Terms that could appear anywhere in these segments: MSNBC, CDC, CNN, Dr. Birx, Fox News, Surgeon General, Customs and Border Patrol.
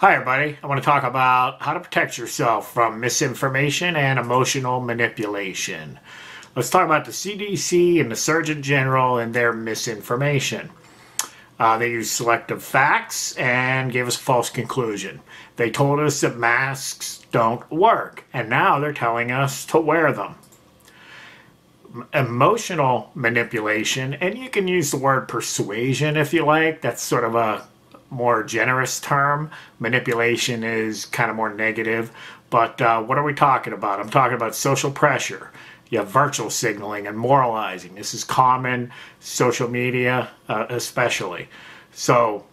Hi everybody, I want to talk about how to protect yourself from misinformation and emotional manipulation. Let's talk about the CDC and the Surgeon General and their misinformation. They used selective facts and gave us a false conclusion. They told us that masks don't work, and now they're telling us to wear them. Emotional manipulation, and you can use the word persuasion if you like, that's sort of a more generous term. Manipulation is kind of more negative, but what are we talking about? I'm talking about social pressure. You have virtual signaling and moralizing. This is common, social media especially. So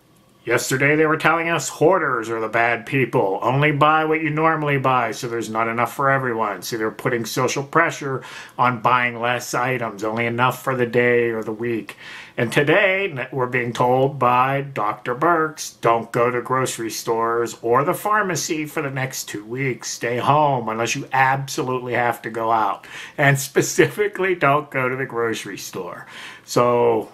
yesterday they were telling us hoarders are the bad people. Only buy what you normally buy, so there's not enough for everyone. So they're putting social pressure on buying less items, only enough for the day or the week. And today we're being told by Dr. Birx, don't go to grocery stores or the pharmacy for the next 2 weeks. Stay home unless you absolutely have to go out. And specifically, don't go to the grocery store. So,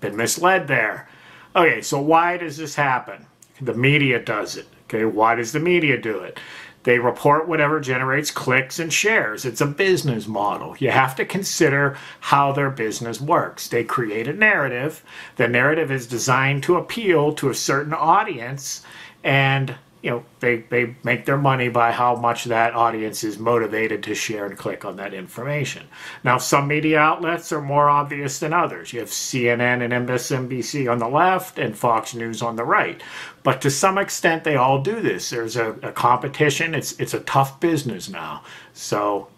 been misled there. Okay, so why does this happen? The media does it. Okay, why does the media do it? They report whatever generates clicks and shares. It's a business model. You have to consider how their business works. They create a narrative. The narrative is designed to appeal to a certain audience, and you know they make their money by how much that audience is motivated to share and click on that information. Now, some media outlets are more obvious than others. You have CNN and MSNBC on the left and Fox News on the right. But to some extent, they all do this. There's a competition. It's a tough business now. So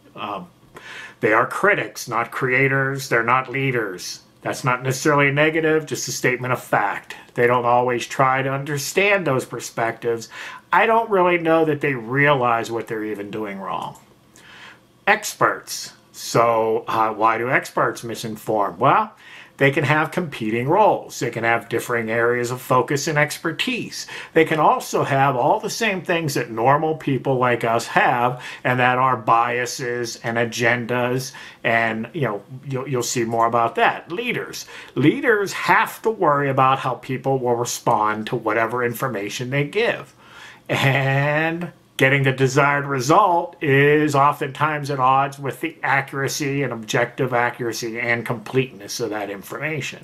they are critics, not creators. They're not leaders. That's not necessarily a negative, just a statement of fact. They don't always try to understand those perspectives. I don't really know that they realize what they're even doing wrong. Experts. So why do experts misinform? Well, they can have competing roles. They can have differing areas of focus and expertise. They can also have all the same things that normal people like us have, and that are biases and agendas, and you know, you'll see more about that. Leaders have to worry about how people will respond to whatever information they give. And getting the desired result is oftentimes at odds with the accuracy and objective accuracy and completeness of that information.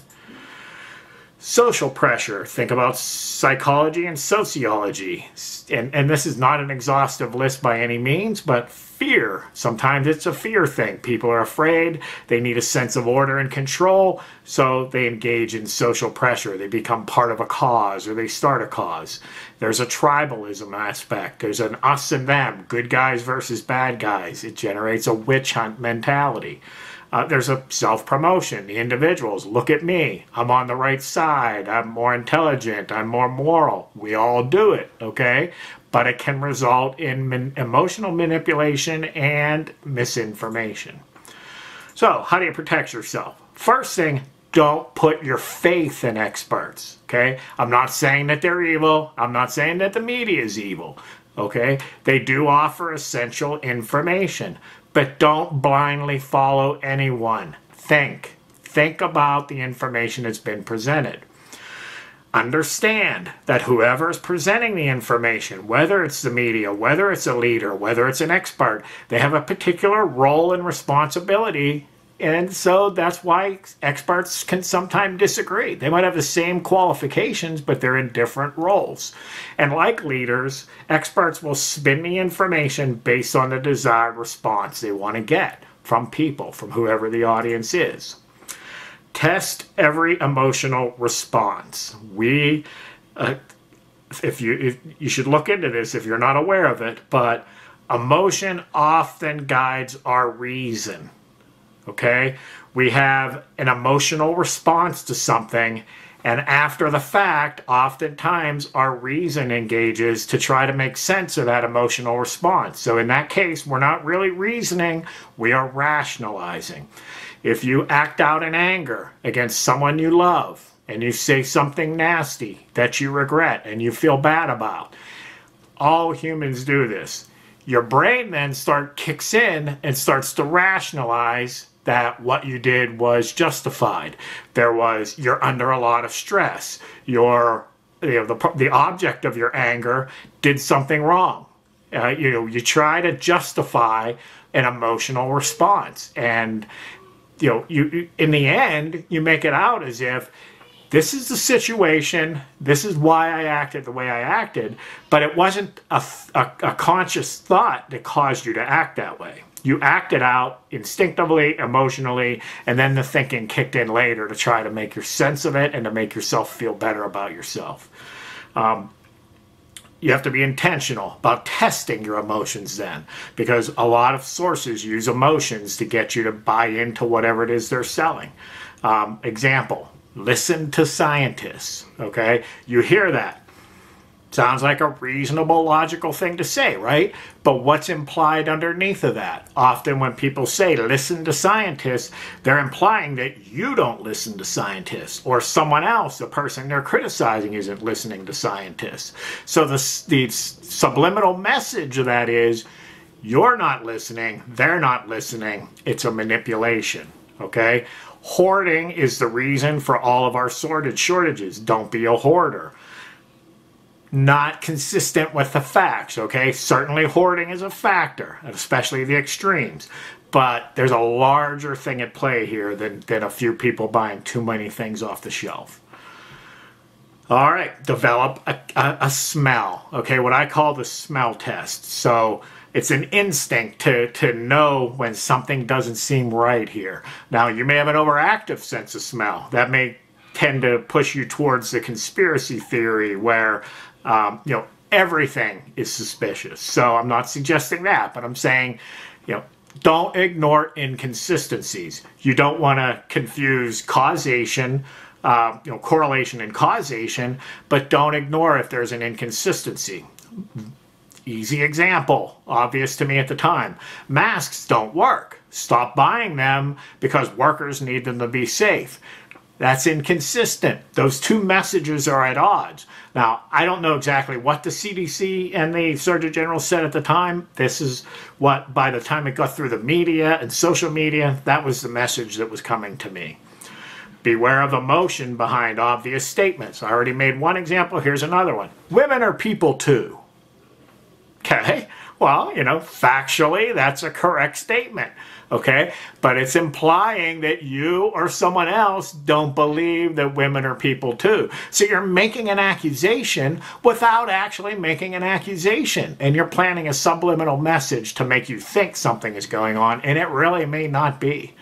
Social pressure. Think about psychology and sociology. And this is not an exhaustive list by any means, but fear. Sometimes it's a fear thing. People are afraid. They need a sense of order and control, so they engage in social pressure. They become part of a cause, or they start a cause. There's a tribalism aspect. There's an us and them, good guys versus bad guys. It generates a witch hunt mentality. There's a self-promotion. The individuals, look at me. I'm on the right side. I'm more intelligent. I'm more moral. We all do it, okay? But it can result in emotional manipulation and misinformation. So, how do you protect yourself? First thing, don't put your faith in experts, okay? I'm not saying that they're evil. I'm not saying that the media is evil, okay? They do offer essential information. But don't blindly follow anyone. Think. Think about the information that's been presented. Understand that whoever is presenting the information, whether it's the media, whether it's a leader, whether it's an expert, they have a particular role and responsibility. And so that's why experts can sometimes disagree. They might have the same qualifications, but they're in different roles. And like leaders, experts will spin the information based on the desired response they want to get from people, from whoever the audience is. Test every emotional response. If you should look into this if you're not aware of it, but emotion often guides our reason. Okay, we have an emotional response to something, and after the fact, oftentimes our reason engages to try to make sense of that emotional response. So in that case, we're not really reasoning, we are rationalizing. If you act out in anger against someone you love, and you say something nasty that you regret and you feel bad about, all humans do this. Your brain then kicks in and starts to rationalize that what you did was justified. You're under a lot of stress. Your the object of your anger did something wrong. You try to justify an emotional response, and in the end, you make it out as if this is the situation, this is why I acted the way I acted, but it wasn't a conscious thought that caused you to act that way. You acted out instinctively, emotionally, and then the thinking kicked in later to try to make your sense of it and to make yourself feel better about yourself. You have to be intentional about testing your emotions then, because a lot of sources use emotions to get you to buy into whatever it is they're selling. Example, listen to scientists, okay? You hear that. Sounds like a reasonable, logical thing to say, right? But what's implied underneath of that? Often when people say, listen to scientists, they're implying that you don't listen to scientists, or someone else, the person they're criticizing, isn't listening to scientists. So the subliminal message of that is, you're not listening, they're not listening, it's a manipulation, okay? Hoarding is the reason for all of our sordid shortages. Don't be a hoarder. Not consistent with the facts, okay? Certainly hoarding is a factor, especially the extremes, but there's a larger thing at play here than a few people buying too many things off the shelf. All right, develop a smell, okay? What I call the smell test. So it's an instinct to know when something doesn't seem right here. Now, you may have an overactive sense of smell. That may tend to push you towards the conspiracy theory where everything is suspicious. So I'm not suggesting that, but I'm saying, don't ignore inconsistencies. You don't want to confuse causation, correlation and causation, but don't ignore if there's an inconsistency. Easy example, obvious to me at the time. Masks don't work. Stop buying them because workers need them to be safe. That's inconsistent. Those two messages are at odds. Now, I don't know exactly what the CDC and the Surgeon General said at the time. This is what, by the time it got through the media and social media, that was the message that was coming to me. Beware of emotion behind obvious statements. I already made one example. Here's another one. Women are people too. Okay? Well, factually, that's a correct statement, okay? But it's implying that you or someone else don't believe that women are people too. So you're making an accusation without actually making an accusation, and you're planting a subliminal message to make you think something is going on, and it really may not be.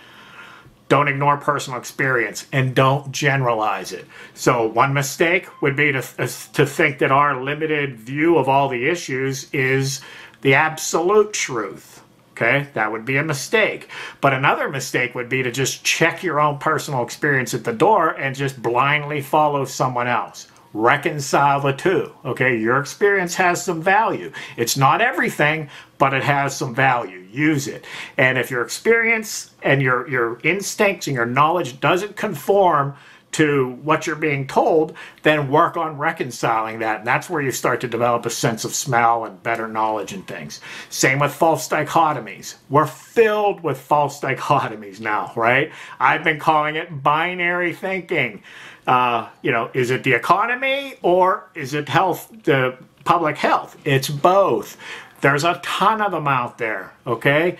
Don't ignore personal experience, and don't generalize it. So one mistake would be to think that our limited view of all the issues is the absolute truth, okay? That would be a mistake. But another mistake would be to just check your own personal experience at the door and just blindly follow someone else. Reconcile the two, okay? Your experience has some value. It's not everything, but it has some value. Use it. And if your experience and your instincts and your knowledge doesn't conform to what you're being told, then work on reconciling that. And that's where you start to develop a sense of smell and better knowledge and things. Same with false dichotomies. We're filled with false dichotomies now, right? I've been calling it binary thinking. Is it the economy or is it health, the public health? It's both. There's a ton of them out there, okay?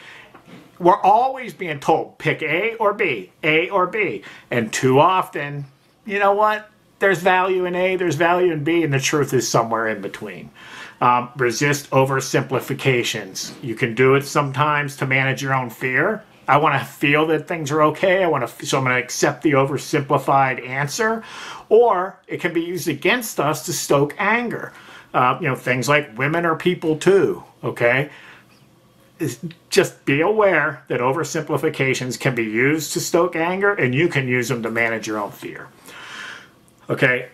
We're always being told, pick A or B, and too often, you know what? There's value in A, there's value in B, and the truth is somewhere in between. Resist oversimplifications. You can do it sometimes to manage your own fear. I want to feel that things are okay, so I'm going to accept the oversimplified answer, or it can be used against us to stoke anger. Things like women are people too, okay? Just be aware that oversimplifications can be used to stoke anger, and you can use them to manage your own fear. Okay,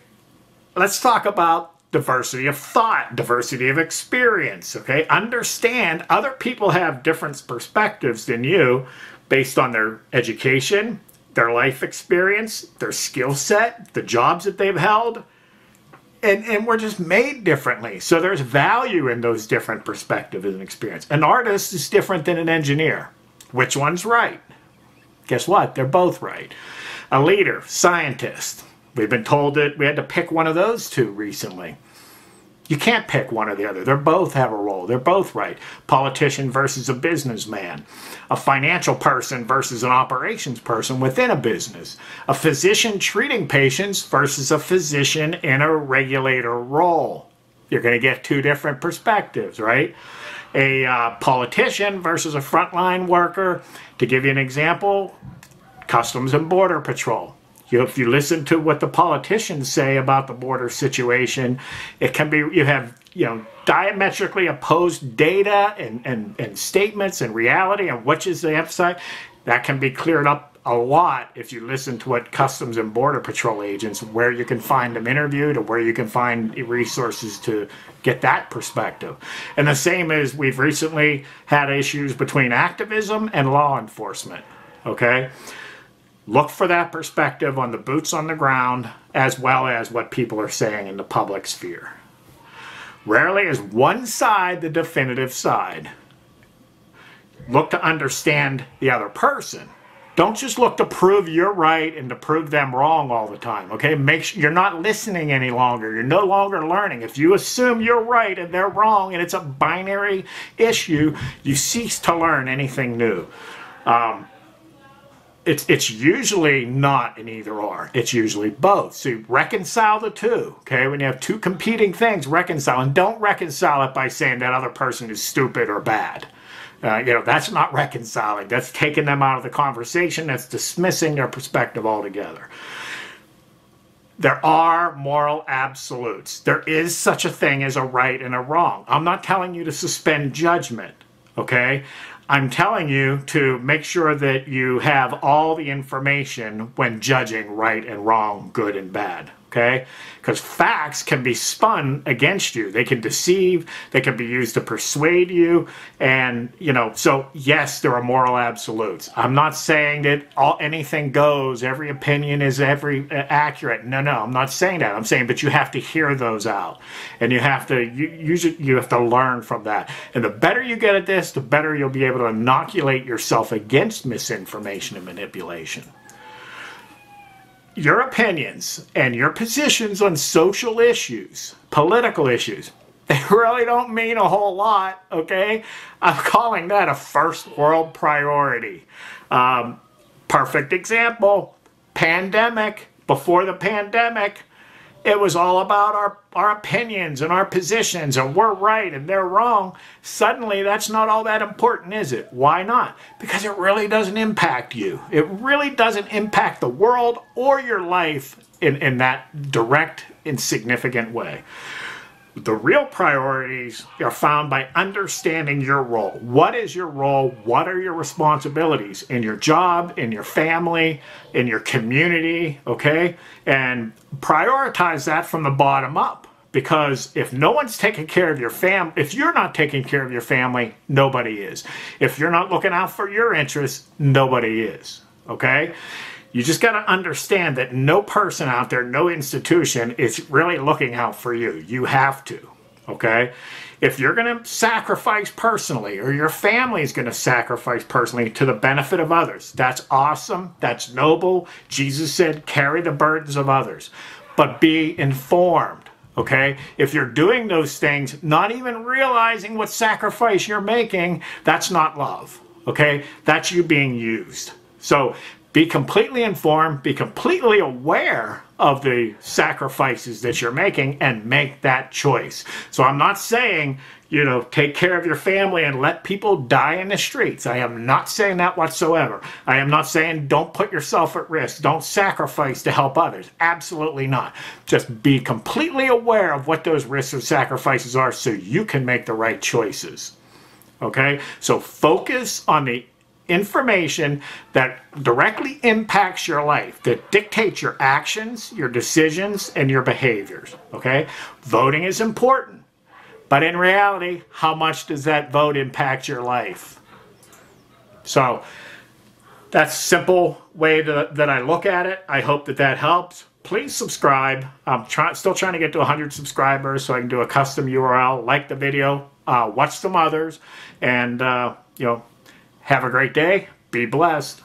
let's talk about diversity of thought, diversity of experience, okay? Understand other people have different perspectives than you based on their education, their life experience, their skill set, the jobs that they've held, and we're just made differently. So there's value in those different perspectives and experience. An artist is different than an engineer. Which one's right? Guess what? They're both right. A leader, scientist, We've been told that we had to pick one of those two recently. You can't pick one or the other. They both have a role. They're both right. Politician versus a businessman. A financial person versus an operations person within a business. A physician treating patients versus a physician in a regulator role. You're going to get two different perspectives, right? A politician versus a frontline worker. To give you an example, Customs and Border Patrol. If you listen to what the politicians say about the border situation, it can be, you have, you know, diametrically opposed data and statements and reality and which is the upside. That can be cleared up a lot if you listen to what Customs and Border Patrol agents, where you can find them interviewed or where you can find resources to get that perspective. And the same is, we've recently had issues between activism and law enforcement, okay? Look for that perspective on the boots on the ground, as well as what people are saying in the public sphere. Rarely is one side the definitive side. Look to understand the other person. Don't just look to prove you're right and to prove them wrong all the time, okay? Make sure you're not listening any longer. You're no longer learning. If you assume you're right and they're wrong and it's a binary issue, you cease to learn anything new. It's usually not an either or. It's usually both. So you reconcile the two, okay? When you have two competing things, reconcile. And don't reconcile it by saying that other person is stupid or bad. You know, that's not reconciling. That's taking them out of the conversation. That's dismissing their perspective altogether. There are moral absolutes. There is such a thing as a right and a wrong. I'm not telling you to suspend judgment, okay? I'm telling you to make sure that you have all the information when judging right and wrong, good and bad, okay? Because facts can be spun against you. They can deceive, they can be used to persuade you, and, you know, so yes, there are moral absolutes. I'm not saying that anything goes, every opinion is accurate. No, I'm not saying that. I'm saying, but you have to hear those out, and you have to you have to learn from that. And the better you get at this, the better you'll be able to inoculate yourself against misinformation and manipulation. Your opinions and your positions on social issues, political issues, they really don't mean a whole lot, okay? I'm calling that a first world priority. Perfect example, pandemic. Before the pandemic, it was all about our opinions and our positions, and we're right and they're wrong. Suddenly, that's not all that important, is it? Why not? Because it really doesn't impact you. It really doesn't impact the world or your life in that direct and significant way. The real priorities are found by understanding your role. What is your role? What are your responsibilities in your job, in your family, in your community, okay? And prioritize that from the bottom up, because if no one's taking care of your family, if you're not taking care of your family, nobody is. If you're not looking out for your interests, nobody is, okay? You just got to understand that no person out there, no institution is really looking out for you. You have to, okay? If you're going to sacrifice personally, or your family is going to sacrifice personally to the benefit of others, that's awesome. That's noble. Jesus said, carry the burdens of others, but be informed, okay? If you're doing those things, not even realizing what sacrifice you're making, that's not love, okay? That's you being used. So be completely informed, be completely aware of the sacrifices that you're making, and make that choice. So I'm not saying, you know, take care of your family and let people die in the streets. I am not saying that whatsoever. I am not saying don't put yourself at risk, don't sacrifice to help others. Absolutely not. Just be completely aware of what those risks and sacrifices are so you can make the right choices. Okay? So focus on the information that directly impacts your life, that dictates your actions, your decisions, and your behaviors, okay? Voting is important, but in reality, how much does that vote impact your life? So that's a simple way that I look at it. I hope that that helps. Please subscribe. I'm still trying to get to 100 subscribers so I can do a custom URL. Like the video, watch some others, and you know, have a great day. Be blessed.